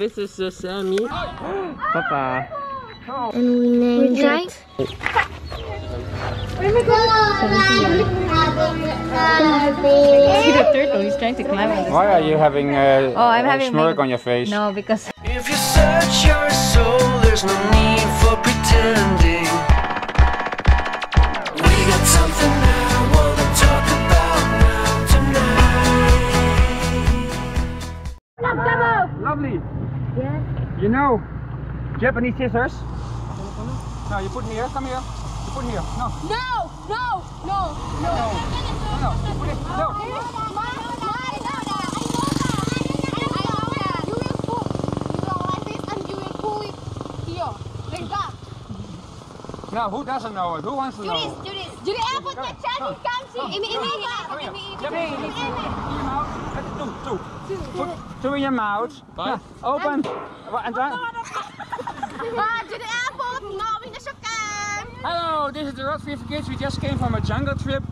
This is the Sammy. Papa. And we named it. Where am I going? See the turtle, he's trying to climb on this. Why are you having a smirk on your face? No, because... If you search your soul, there's no need for pretending. We got something I want to talk about tonight. Lovely. Yes? You know, Japanese scissors? No, you put here, come here. You put here, no. No. Put it, no. No, who doesn't know it? Who wants to know it? Jullie even te checken kan zien. Two in your mouth. What? Open. And then. Hello, this is the RodVivKids. We just came from a jungle trip.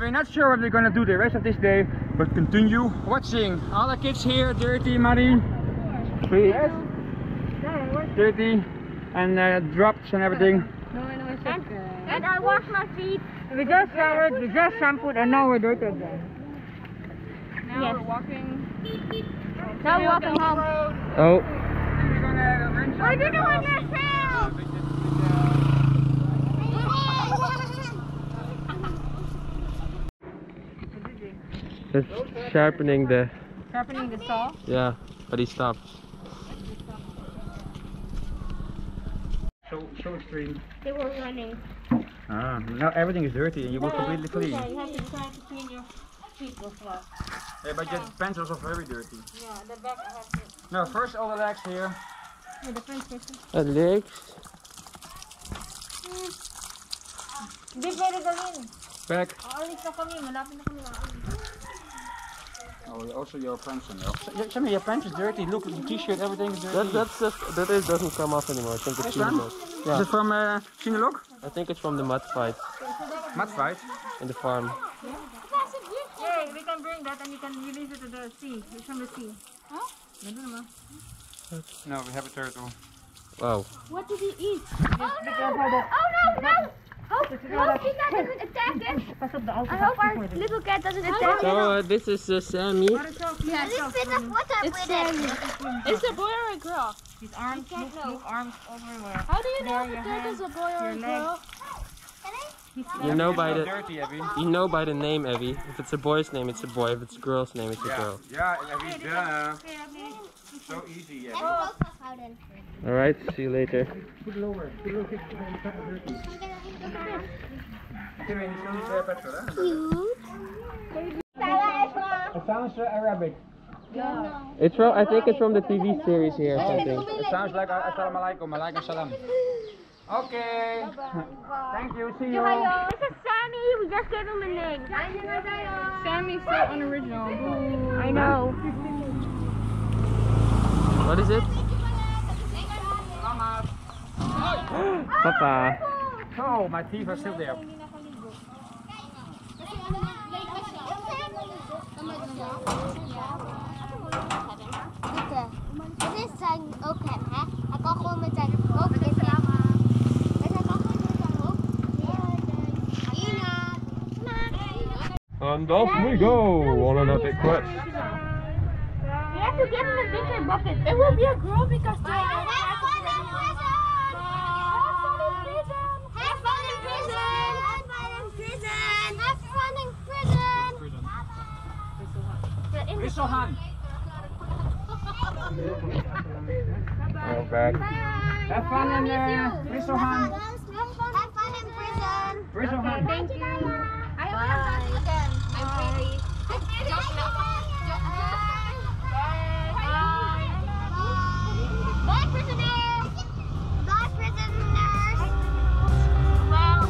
We're not sure what we're gonna do the rest of this day, but continue watching. All the kids here, dirty, muddy, dirty, and drops and everything. And I wash my feet. We just showered, we just shampooed, and now we're dirty again. Now we're walking. Now we're walking home. Oh. We're going to want to film! Just sharpening the... Sharpening the saw? Yeah, but he stopped. So extreme. They were running. Ah, now everything is dirty and you want completely clean. Yeah, you have to try to clean your feet as well. Yeah, but your pants are also very dirty. Yeah, the back has to... No, first all the legs here. Yeah, the front section. The legs. This way to go in. Back. Oh, also your pants are now. Sammy, your pants is dirty. Look, the t-shirt, everything is dirty. That doesn't come off anymore. I think it's Cinelock. Yeah. Is it from Cinelock? I think it's from the mud fight. Mud fight? In the farm. Yeah, we can bring that and you can release it to the sea. It's from the sea. Huh? No, we have a turtle. Wow. What did he eat? Oh no! Oh no! No! I hope Pika doesn't attack us. I hope our little cat doesn't attack us. So this is Sammy. Yeah, this is water with it. Is it a boy or a girl? His arms, look, arms everywhere. How do you know if there is a boy or a girl? You know by the name, Evie. If it's a boy's name, it's a boy. If it's a girl's name, it's a girl. Yeah, Evie. Yeah. So easy, Evie. All right. See you later. Put lower. It sounds Arabic. Yeah. It's from, I think it's from the TV series here or something. It sounds like Assalamualaikum, alaikum salam. Okay. Thank you. See you. This is Sammy. We just gave him a name. Sammy's so unoriginal. I know. What is it? Papa. Oh, my teeth are still there. And off we go on another quest. We have to get in the bigger bucket. It will be a girl because they are... Sohan. Oh, back. Have fun in Sohan. Have fun in prison. Okay, thank you. I hope you have fun again. I'm ready. Bye. Bye, prisoners. Bye, prisoners. Well,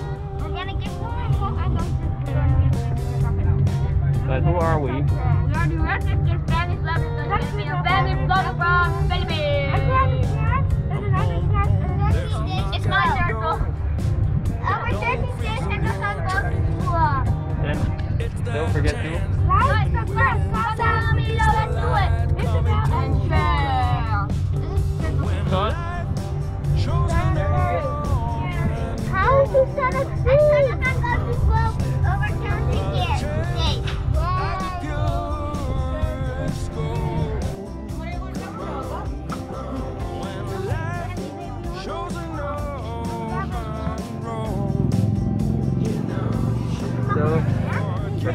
we're gonna get more and more. I don't. But who are we? It's my circle. Our dirty sis and the sun. Don't forget to.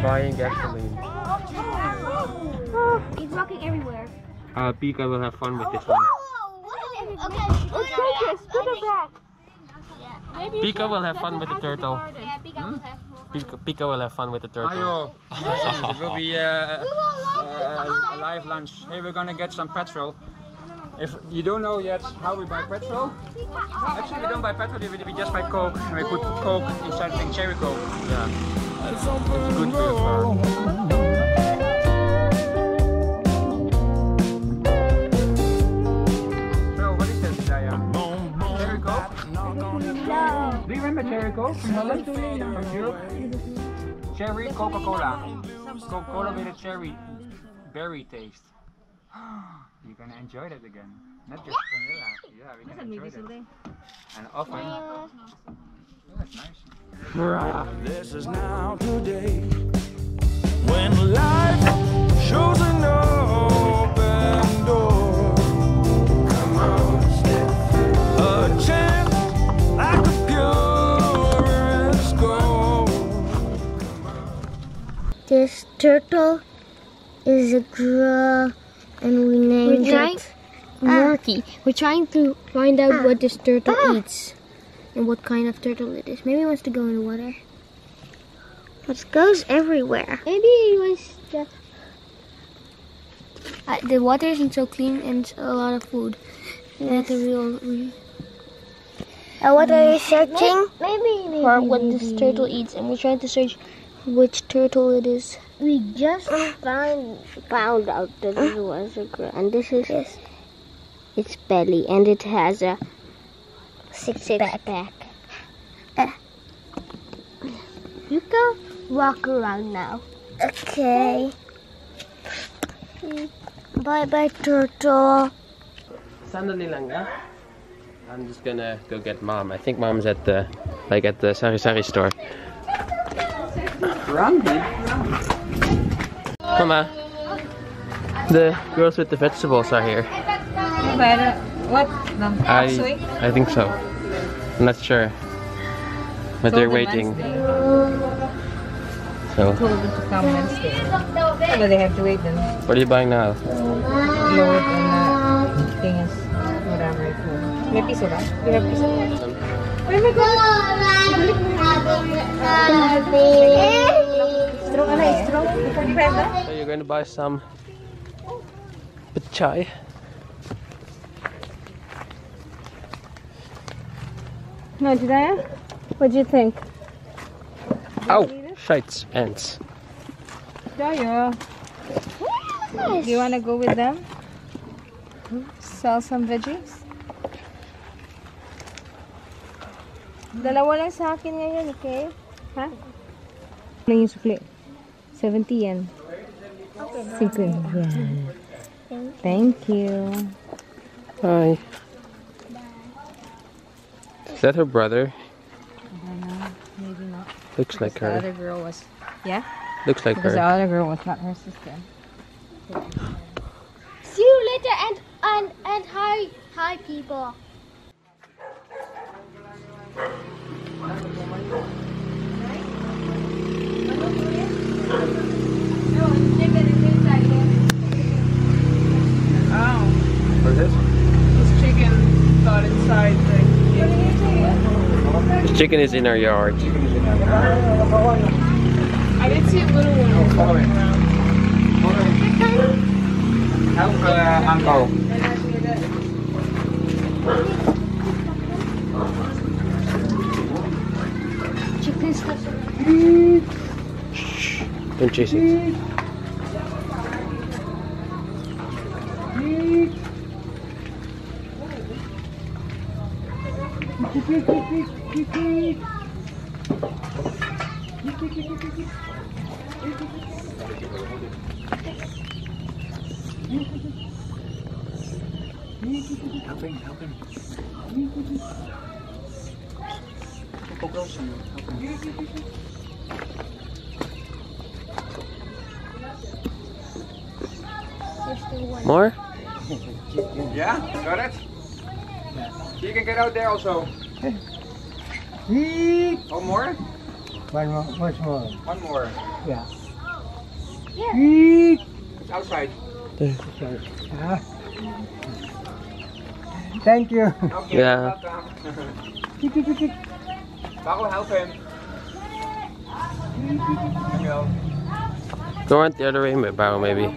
Buying gasoline. He's walking everywhere. Pika will have fun with this one. Pika will have fun with the turtle. Pika will have fun with the turtle. It will be a live lunch. Hey, we're gonna get some petrol. If you don't know yet how we buy petrol, actually we don't buy petrol, we just buy Coke, and we put Coke inside the cherry Coke. Yeah. It's good for the farm. So what is this, Diane? Cherry Coke? No. Do you remember Cherry Coke from Holland? From Europe? Cherry Coca-Cola. Coca-Cola with a cherry berry taste. You're gonna enjoy that again. Not just vanilla. Yeah, we're gonna enjoy that. And often. Oh, that's nice. This is now today when life shows an open door. Come on, step through. A chance like the purest gold. This turtle is a girl, and we named it Murky. We're trying to find out what this turtle eats. And what kind of turtle it is. Maybe he wants to go in the water. It goes everywhere. Maybe he wants to... the water isn't so clean and it's a lot of food. Yes. That's a real... And what are you searching? Maybe for what this turtle eats. And we're trying to search which turtle it is. We just found out that it was a girl. And this is its belly. And it has a... six-pack. You go walk around now. Okay. Bye-bye, turtle. Sandali lang, huh? I'm just gonna go get mom. I think mom's at the, like, at the sari-sari store. Mama, the girls with the vegetables are here. What? No. I think so. I'm not sure. But they're waiting. So. Told them to come and stay. But they have to wait then. What are you buying now? Yogurt and things. Whatever it was. May piso ba? Do you have piso? Where am I going? Strong ana, strong. So you're going to buy some pachai. No, Jediah? What do you think? Ow! Shites, ants. Jediah! Do you want to go with them? Sell some veggies? Dalawa lang sa akin ngayon, okay? Ha? Ano yung sukli? 70 yen. 50 yen. Thank you. Bye. Is that her brother? I don't know. Maybe not. Looks like her. The other girl was... Yeah? Looks like her. The other girl was not her sister. See you later and hi people. Oh. What is this? This chicken got inside the... The chicken is in our yard. I did see a little one. Follow it. Help uncle. Chicken stuff. Shh. Don't chase it. Help him. More? Yeah, got it? You can get out there also. Oh, more? One more. One more. Yeah. Yeah. It's outside. Thank you. Okay, yeah. Welcome. I'll help him. Go on the other way, maybe.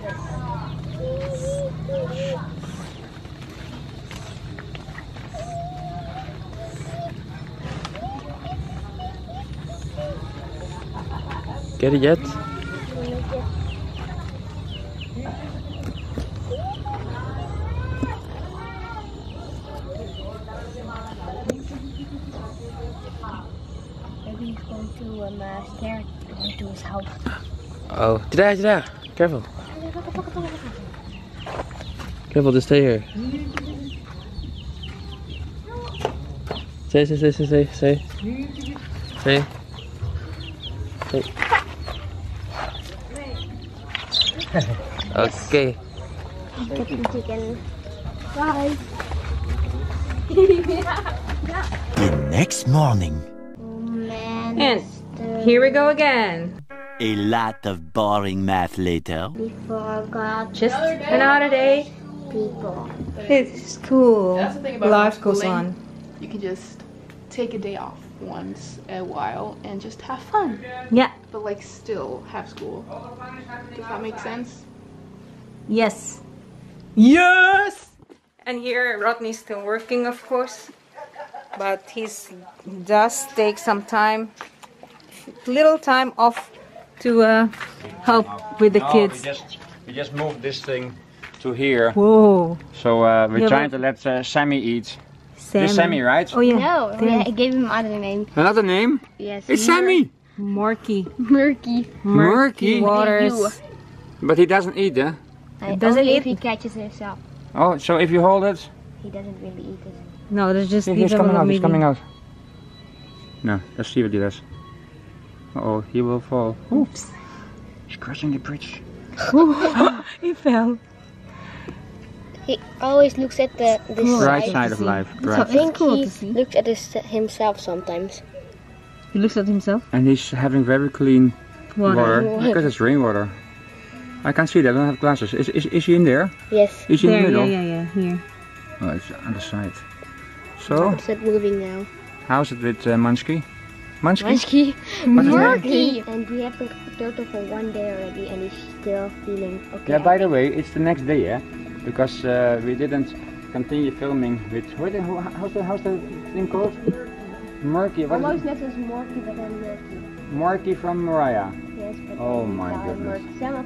Get it yet? He's going to stair, going to his house. Oh, Jada, careful. Careful, just stay here. Stay. Okay. Bye. The next morning. And here we go again. A lot of boring math later. Before God, just another day. People. It's cool. That's the thing about life goes on. You can just take a day off once a while and just have fun. Yeah. But like still have school. Does that make sense? Yes. Yes! And here Rodney's still working, of course. But he does take some time, little time off to help with the kids. We just moved this thing to here. Whoa. So we're trying to let Sammy eat. Sammy. This is Sammy, right? Oh yeah. No, yeah, I gave him another name. Another name? Yes. It's Sammy. Murky. Murky Waters. But he doesn't eat, huh? He doesn't eat. If he catches himself. Oh, so if you hold it? He doesn't really eat it. No, there's just he's coming out. No, let's see what he does. Uh-oh, he will fall. Oops. He's crossing the bridge. He fell. He always looks at the right side of life. Right. I think he looks at himself sometimes. He looks at himself? And he's having very clean water. Because it's rainwater. I can't see that, I don't have glasses. Is he in there? Yes. Is he in the middle? Yeah, here. Oh, it's the other side. So, how's it moving now? How's it with Mansky? Mansky! And we have been total for one day already and he's still feeling okay. Yeah, by the way, it's the next day, yeah? Because we didn't continue filming with... How's the thing called? Murky. Almost next is Murky, but then Murky. Murky from Moriah. Yes, but oh my goodness.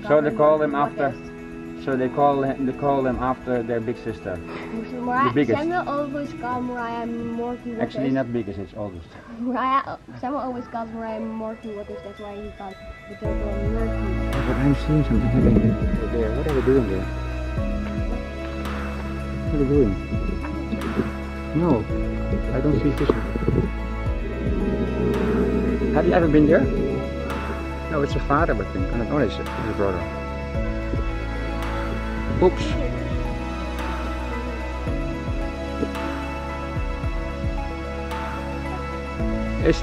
So they call him after... So they call them after their big sister. The biggest. Samuel always calls Moriah Murky Waters. Actually not biggest, it's oldest. Samuel always calls Moriah Murky Waters, that's why he calls the turtle Murky. But I'm seeing something happening there. What are we doing there? What are we doing? No, I don't see fishing. Have you ever been there? No, it's a father, I think. I don't know, it's a brother. Oops.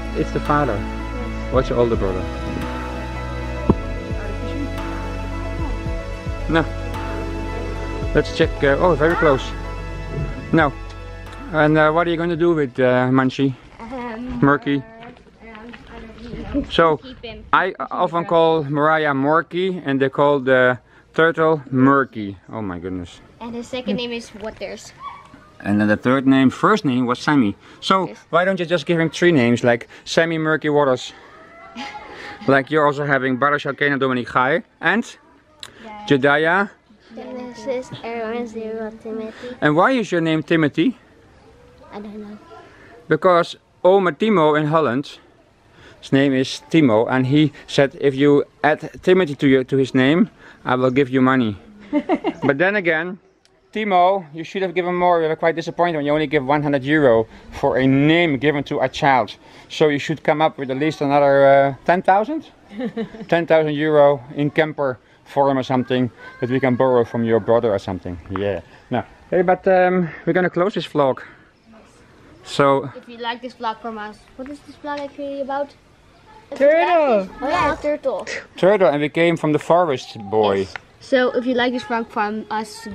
It's the father. Yes. What's your older brother? No. Let's check. Oh, very close. No. And what are you going to do with Manchi? Murky? So, I often call Moriah Murky and they call the turtle Murky. Oh my goodness. And his second name is Waters. And then the third name, first name was Sammy. So why don't you just give him three names like Sammy Murky Waters? Like you're also having Barashal Kena Dominique Gai and Jediah. Genesis, Aaron, Zero, Timothy. And why is your name Timothy? I don't know. Because Oma Timo in Holland, his name is Timo, and he said if you add Timothy to his name, I will give you money. But then again, Timo, you should have given more. You were quite disappointed when you only give 100 euro for a name given to a child. So you should come up with at least another 10,000? 10,000 euro in camper for him or something that we can borrow from your brother or something. Yeah. No. Hey, but we're gonna close this vlog. So if you like this vlog from us, what is this vlog actually about? Turtle! Oh, yeah, turtle. Turtle, and we came from the forest, boy. Yes. So if you like this vlog from us,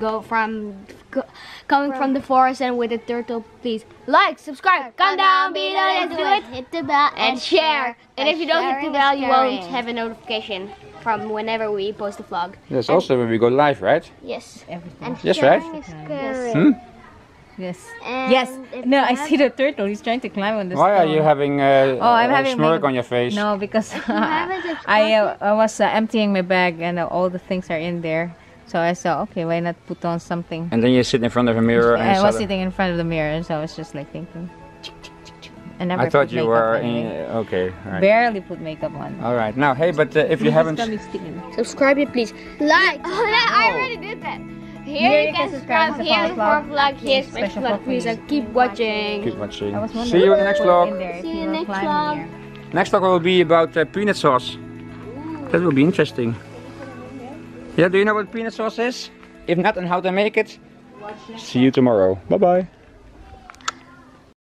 coming from the forest and with a turtle, please like, subscribe, come down below, do it, hit the bell, and share. And if you don't hit the bell, you won't have a notification from whenever we post a vlog. That's also when we go live, right? Yes. Everything. Yes, right? Yes. Hmm? Yes. And yes. No, I see the turtle. He's trying to climb on the Why stone. Are you having a smirk on your face? No, because I was emptying my bag and all the things are in there. So I saw, okay, why not put on something? And then you sit in front of a mirror. And I was sitting in front of the mirror, so I was just like thinking. And I thought you were in, okay. All right. Barely put makeup on. All right. Now, hey, but if you haven't subscribe, it please like. Oh, no, I already did that. Here you can subscribe, here's more vlog, here's special vlog, please, and keep watching. Keep watching. See you in the next vlog. See you in the next vlog. Next vlog will be about peanut sauce. That will be interesting. Yeah, do you know what peanut sauce is? If not, and how to make it? See you tomorrow. Bye-bye.